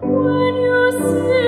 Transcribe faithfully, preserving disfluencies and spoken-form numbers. When you see